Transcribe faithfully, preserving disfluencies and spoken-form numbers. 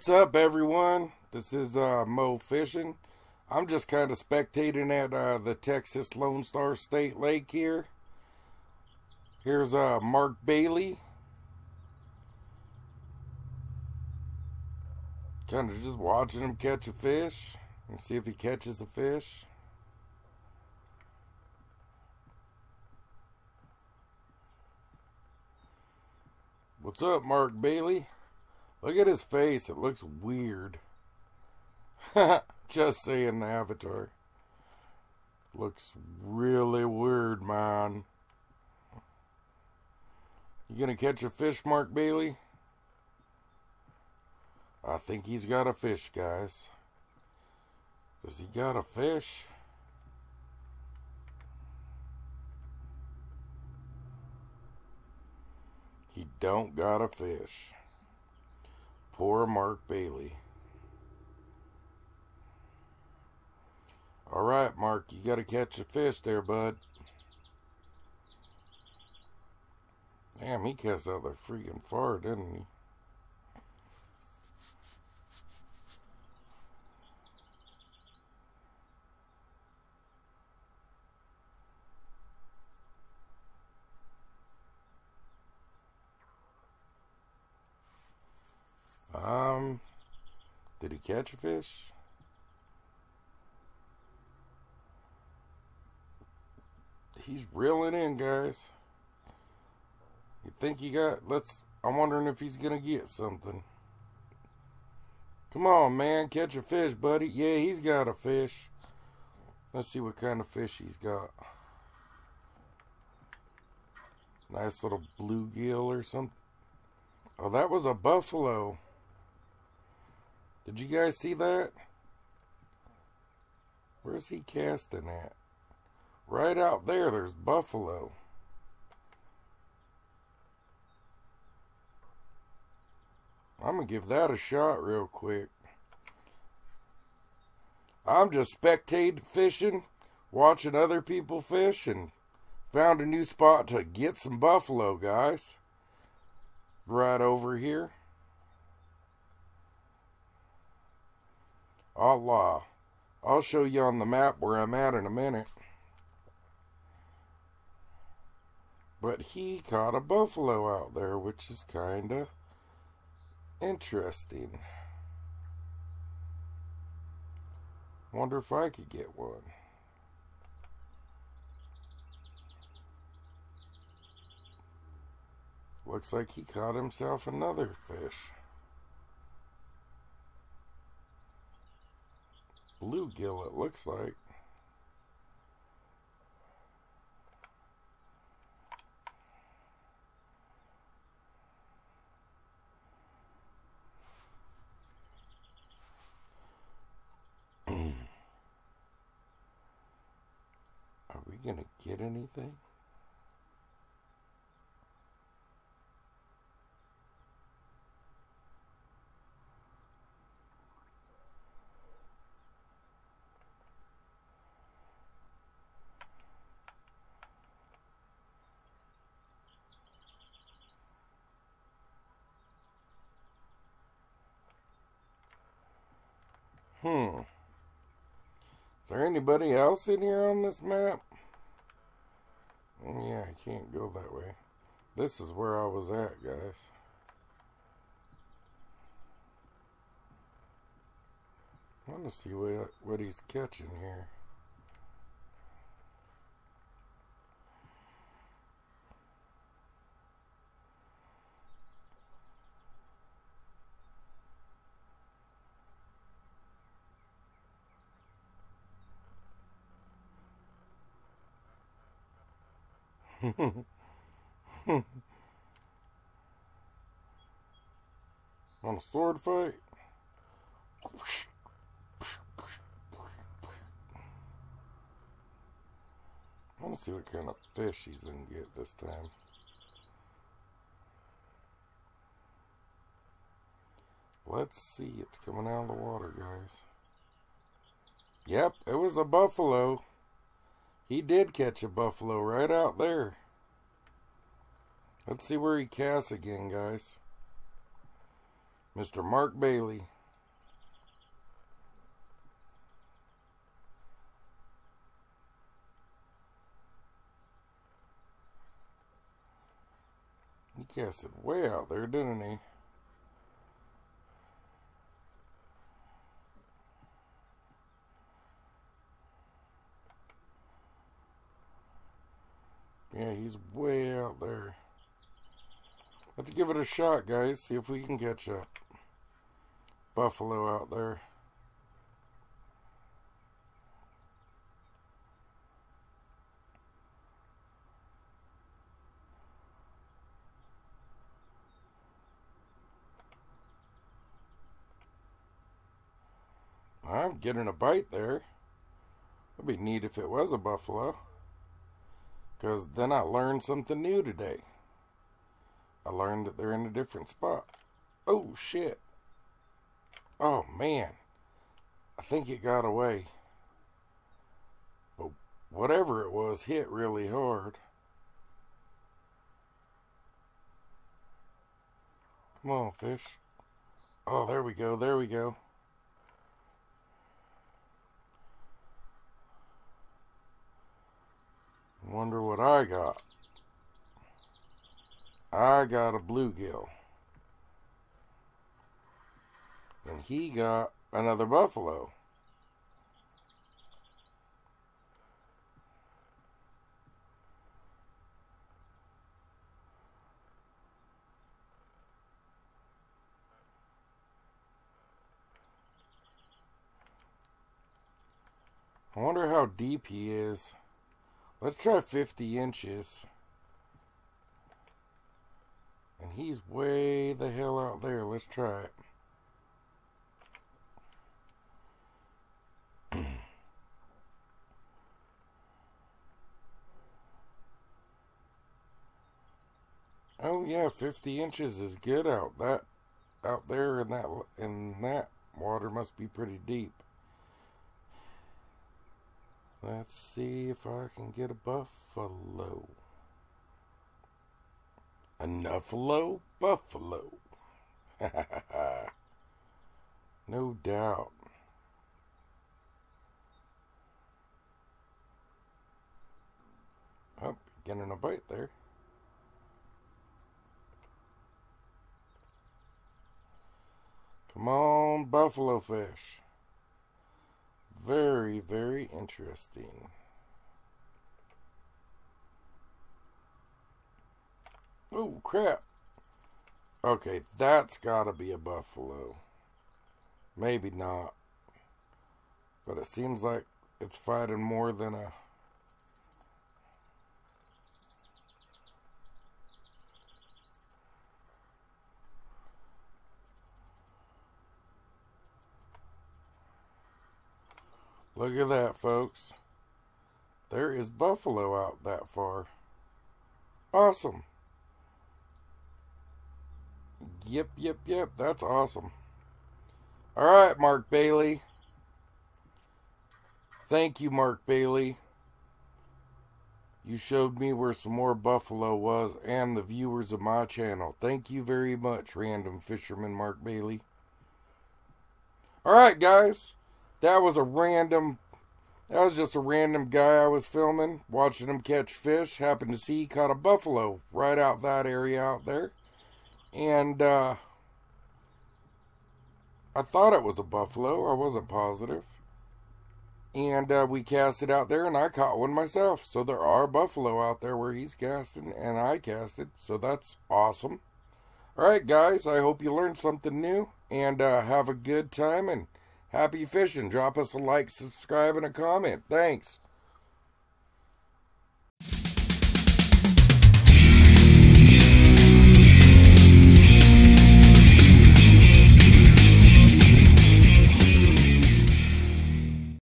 What's up, everyone? This is uh, Mo Fishing. I'm just kind of spectating at uh, the Texas Lone Star State Lake here. Here's uh, Mark Bailey. Kind of just watching him catch a fish and see if he catches a fish. What's up, Mark Bailey? Look at his face. It looks weird. Just saying, the avatar. Looks really weird, man. You gonna catch a fish, Mark Bailey? I think he's got a fish, guys. Does he got a fish? He don't got a fish. Poor Mark Bailey. All right, Mark, you got to catch a fish there, bud. Damn, he cast out there freaking far, didn't he? Um, did he catch a fish? He's reeling in, guys. You think he got, let's, I'm wondering if he's going to get something. Come on, man, catch a fish, buddy. Yeah, he's got a fish. Let's see what kind of fish he's got. Nice little bluegill or something. Oh, that was a buffalo. Did you guys see that? Where's he casting at? Right out there, there's buffalo. I'm gonna give that a shot real quick. I'm just spectating fishing, watching other people fish, and found a new spot to get some buffalo, guys. Right over here. Allah. I'll show you on the map where I'm at in a minute. But he caught a buffalo out there, which is kind of interesting. Wonder if I could get one. Looks like he caught himself another fish. Bluegill, it looks like. Are we gonna get anything? Hmm. Is there anybody else in here on this map? Yeah, I can't go that way. This is where I was at, guys. I want to see what, what he's catching here. On a sword fight. I want to see what kind of fish he's gonna get this time. Let's see. It's coming out of the water, guys. Yep, it was a buffalo. He did catch a buffalo right out there. Let's see where he casts again, guys. Mister Mark Bailey. He cast it way out there, didn't he? Yeah, he's way out there. Let's give it a shot, guys. See if we can catch a buffalo out there. I'm getting a bite there. That'd be neat if it was a buffalo. Because then I learned something new today. I learned that they're in a different spot. Oh, shit. Oh, man. I think it got away. But whatever it was hit really hard. Come on, fish. Oh, there we go. There we go. Wonder what I got. I got a bluegill. And he got another buffalo. I wonder how deep he is. Let's try fifty inches. And he's way the hell out there. Let's try it. Oh yeah, fifty inches is good out that out there in that in that water must be pretty deep. Let's see if I can get a buffalo. Enough-lo buffalo. No doubt. Oh, getting a bite there. Come on, buffalo fish. Very, very interesting. Oh, crap. Okay, that's gotta be a buffalo. Maybe not. But it seems like it's fighting more than a... Look at that, folks. There is buffalo out that far. Awesome. Yep, yep, yep. That's awesome. All right, Mark Bailey. Thank you, Mark Bailey. You showed me where some more buffalo was and the viewers of my channel. Thank you very much, Random Fisherman Mark Bailey. All right, guys. That was a random, that was just a random guy I was filming, watching him catch fish. Happened to see he caught a buffalo right out that area out there. And uh, I thought it was a buffalo. I wasn't positive. And uh, we cast it out there and I caught one myself. So there are buffalo out there where he's casting and I casted. So that's awesome. All right, guys, I hope you learned something new and uh, have a good time and happy fishing. Drop us a like, subscribe, and a comment. Thanks.